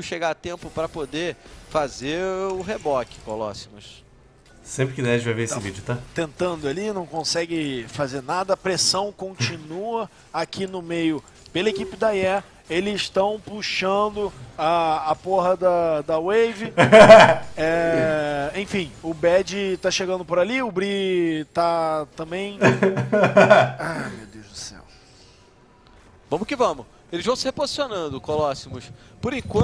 chegar a tempo para poder fazer o reboque, Colossimus. Sempre que der, a gente vai ver esse vídeo, tá? Tentando ali, não consegue fazer nada. A pressão continua aqui no meio pela equipe da IE. Eles estão puxando a porra da Wave. É, enfim, o Bad tá chegando por ali, o Bri tá também... Ah, meu Deus do céu. Vamos que vamos. Eles vão se reposicionando, Colossimus. Por enquanto...